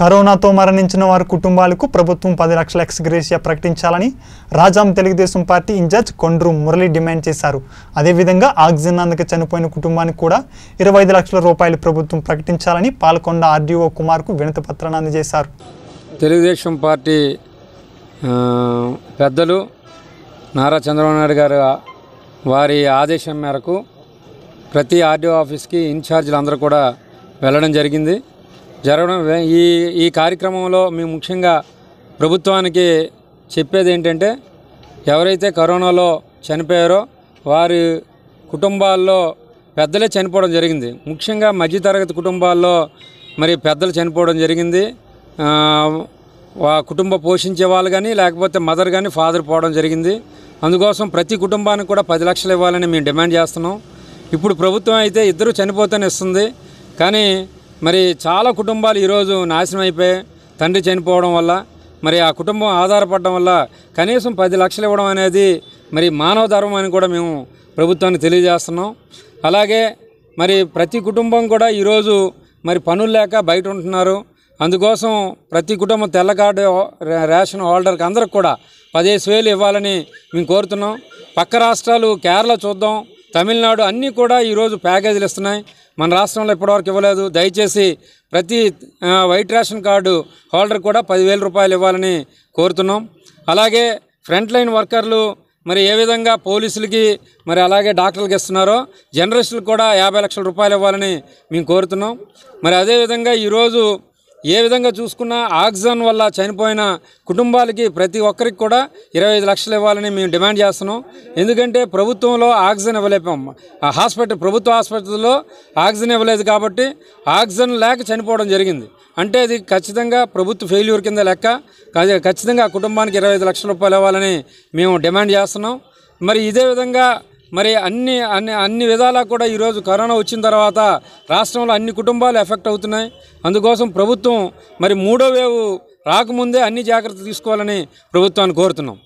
కరోనాతో మరణించిన వారి కుటుంబాలకు ప్రభుత్వం 10 లక్షల ఎక్స్ గ్రేషియా ప్రకటించాలని Rajam Telugu Desam party incharge Kondru Murali demand చేశారు. అదే విధంగా ఆక్సిజన్ అందక చనిపోయిన కుటుంబానికి కూడా 25 లక్షల రూపాయలు ప్రభుత్వం ప్రకటించాలని పాలకొండ ఆర్డీఓ కుమార్కు వినతిపత్రాన్ని అందజేశారు. తెలుగుదేశం పార్టీ పెద్దలు నారా చంద్రబాబు నాయుడు గారు వారి ఆదేశం మేరకు ప్రతి ఆర్డీఓ ఆఫీస్కి ఇన్ఛార్జీలు అందరూ కూడా వెళ్ళడం జరిగింది. ఈ కార్యక్రమంలో మేము ముఖ్యంగా ప్రభుత్వానికి చెప్పేది ఏంటంటే, ఎవరైతే కరోనాలో చనిపోయారో వారి కుటుంబాల్లో పెద్దలే చనిపోవడం జరిగింది. ముఖ్యంగా మధ్యతరగతి కుటుంబాల్లో మరి పెద్దలు చనిపోవడం జరిగింది. కుటుంబ పోషించే వాళ్ళు కానీ లేకపోతే మదర్ కానీ ఫాదర్ పోవడం జరిగింది. అందుకోసం ప్రతి కుటుంబానికి కూడా 10 లక్షలు ఇవ్వాలని మేము డిమాండ్ చేస్తున్నాం. ఇప్పుడు ప్రభుత్వం అయితే ఇద్దరు చనిపోతేనే ఇస్తుంది, కానీ మరి చాలా కుటుంబాలు ఈరోజు నాశనం అయిపోయాయి. తండ్రి చనిపోవడం వల్ల మరి ఆ కుటుంబం ఆధారపడడం వల్ల కనీసం 10 లక్షలు ఇవ్వడం అనేది మరి మానవ ధర్మం అని కూడా మేము ప్రభుత్వాన్ని తెలియజేస్తున్నాం. అలాగే మరి ప్రతి కుటుంబం కూడా ఈరోజు మరి పనులు లేక బయట ఉంటున్నారు. అందుకోసం ప్రతి కుటుంబం తెల్ల కార్డు రేషన్ హోల్డర్కి అందరికి కూడా 15,000 ఇవ్వాలని మేము కోరుతున్నాం. పక్క రాష్ట్రాలు కేరళ చూద్దాం, తమిళనాడు అన్నీ కూడా ఈరోజు ప్యాకేజీలు ఇస్తున్నాయి. మన రాష్ట్రంలో ఇప్పటివరకు ఇవ్వలేదు. దయచేసి ప్రతి వైట్ రేషన్ కార్డు హోల్డర్ కూడా 10,000 రూపాయలు ఇవ్వాలని కోరుతున్నాం. అలాగే ఫ్రంట్ లైన్ వర్కర్లు మరి ఏ విధంగా పోలీసులకి మరి అలాగే డాక్టర్లకి ఇస్తున్నారో జర్నలిస్టులకు కూడా 50 లక్షల రూపాయలు ఇవ్వాలని మేము కోరుతున్నాం. మరి అదేవిధంగా ఈరోజు ఏ విధంగా చూసుకున్నా ఆక్సిజన్ వల్ల చనిపోయిన కుటుంబాలకి ప్రతి ఒక్కరికి కూడా 25 లక్షలు ఇవ్వాలని మేము డిమాండ్ చేస్తున్నాం. ఎందుకంటే ప్రభుత్వంలో ఆక్సిజన్ ఇవ్వలేము, ప్రభుత్వ ఆసుపత్రిలో ఆక్సిజన్ ఇవ్వలేదు కాబట్టి ఆక్సిజన్ లేక చనిపోవడం జరిగింది. అంటే అది ఖచ్చితంగా ప్రభుత్వ ఫెయిల్యూర్ కింద లెక్క. ఖచ్చితంగా కుటుంబానికి 25 లక్షల రూపాయలు ఇవ్వాలని మేము డిమాండ్ చేస్తున్నాం. మరి ఇదే విధంగా మరి అన్ని విధాలా కూడా ఈరోజు కరోనా వచ్చిన తర్వాత రాష్ట్రంలో అన్ని కుటుంబాలు ఎఫెక్ట్ అవుతున్నాయి. అందుకోసం ప్రభుత్వం మరి 3వ వేవ్ రాకముందే అన్ని జాగ్రత్తలు తీసుకోవాలని ప్రభుత్వాన్ని కోరుతున్నాం.